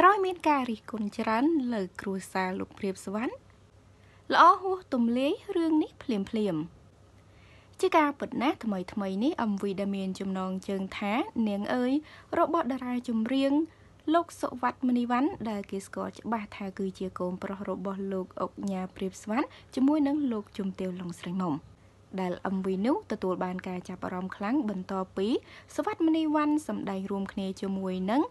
กร้อยเม็ดกาลิกุนจรันเลยครูซาลุกเรียบสวรรค์ล้อหัวตุ่มเลี้ยเรื่องนี้เปลี่ยนเปลี่ยนจิกาเปิดหน้าทำไมนี้อมวิดามินจุ่มนองเจิงแท้เนียงเอ้ยโรบอทดารายจุ่มเรียงโลกสวัสดิ์มณีวันได้กิสกอตบาทาคือเจียโกมประโรบอทโลกอกยาเปรียบสวรรค์จมวยนั่งโลกจุ่มเตียวลงสลายมได้อมวินุตตัวบานกายจับอารมณ์ครั้งบรรทอปีสวัสดิ์มณีวันสำได้รวมคเนจมวยนั่ง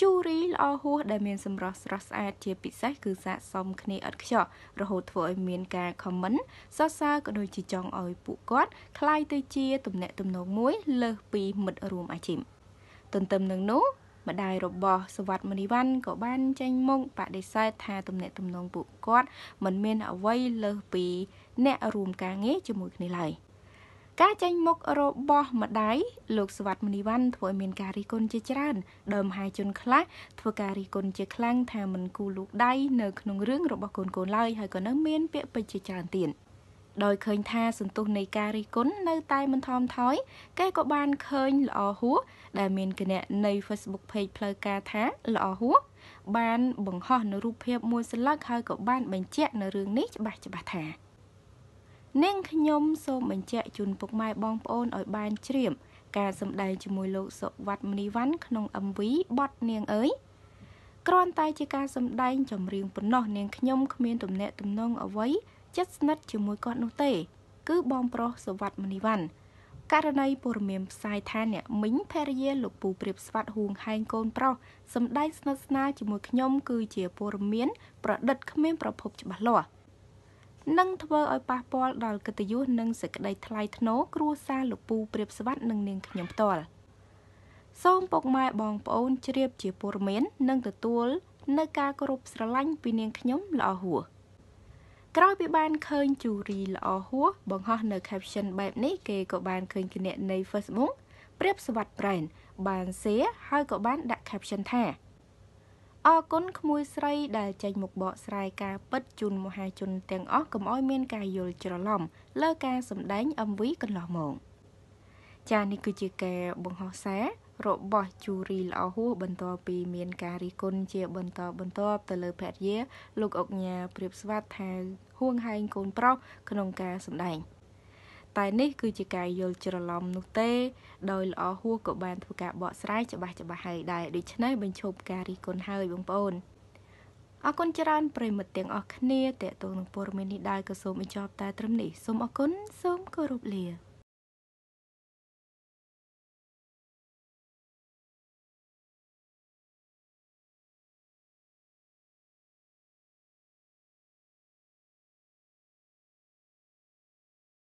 จูรีลอหัวได้เมียนสมรสรัสอาเจียปิดใจคือสะสมคณีอัดเฉาะระหดถอยเมียนกาคอมเมนต์ซาซาก็โดยจีจองออยปุกอดคลายเตเจียตุ่มแหนตุ่มหนองมุ้ยเลอปีหมดรวมอาจิมตนเติมหนึ่งนู้มาได้รบบอสวัสดิ์มณีวันก็บ้านใจมงปะได้ใส่ทาตุ่มแหนตุ่มหนองปุกอดเหมือนเมียนเอาไว้เลอปีแหนรวมกาเงี้ยจมูกในไหลกาจังมกโรบอมาได้ลูกสวัสดิ์มณีวันถวยเมียนการิกลเจริญเดิมหายจนคล้ายถวยการิกลเจคลั่งแทนมันกูลูกได้เนื้อขนมเรื่องรบบอโกนไล่ให้ก่อนน้ำเมียนเปียไปเจริญเตียนโดยเคยท่าสนตุนในการิกลในใต้มันทอมท้อยแกก็บานเคยหล่อหัวได้เมียนกันเนี่ยในเฟซบุ๊กเพจเพลกาท้าหล่อหัวบ้านบังห่อในรูปเพียบมวยสลักให้กับบ้านบังเจในเรื่องนี้จะบาดจะบาดแทเน่งขยมโซมันเจจุนปกไม้บองโอนอ่อยบานเฉียมการสำได้จมูกโลกสวัสดิ์มณีวันขนมอมวีบอดเนียงเอ้ยกรอนตายจิการสำได้จำเรียงปนนอเนียงขยมขมิ้นตุ่มแหนตุ่มนองเอาไว้จัดนัดจมูกก้อนนุ่เตคือบองโปรสวัสดิ์มณีวันการในปรเมียมสายแทนเนี่ยมิ้งเพรเยหลบปูเปรียบสวัสดิ์หงไฮโกนเปราสำได้สนัดสนาจมูกขยมคือเจียปรเมียนประดัดขมิ้นประพบจับหล่อนั่งทเวออยปาปอลดอกกติยุนั่งศึกได้ทลายทโนครูซาหลบปูเปรียบสวัสดิ์นั่งเนียงขยมตอลส้มปกไม้บองปอนเฉียบเจียปรเมนนั่งตะตัวนักการกรุบสลังปีเนียงขยมหล่อหัวกร้อยปีบานเคยจูรีหล่อหัวบังฮอในแคปชั่นแบบนี้เกย์กับบานเคยกินเนตในเฟซบุ๊กเปรียบสวัสดิ์แบรนด์บานเสียให้กับบานดักแคปชั่นแท้ออก้นขโมยไส้ได้ใจหมกเบาะไส้กาปัดจุนมหาจุนแตงอ้อกกับอ้อยเมียนกายโยลจระล่อมเลิกกาสำแดงอมวิกันหล่อมองจานี่คือเจแกบังฮอแสโรบอจูรีหล่อหัวบรรทอปีเมียนการิกลเจียบรรทอตะเลแผดเยะลูกอกยาเปรียบสวัสดิ์แทนห่วงไฮโกนเปราะขนมกาสำแดงแต่นี่คือเจแกโยลจระล่อมนุเต้โดยล้อหัวกับบานทุกะเบาะไส้จะบะให้ได้โดยชนะเป็นชมการีกลให้บังปอนอากลจรันเปรย์หมดเตียงออกเนียแต่ตัวหนุ่มปรมินิได้กระสมอิจอบตาตรมหนีสมอากลสมกรุบเลีย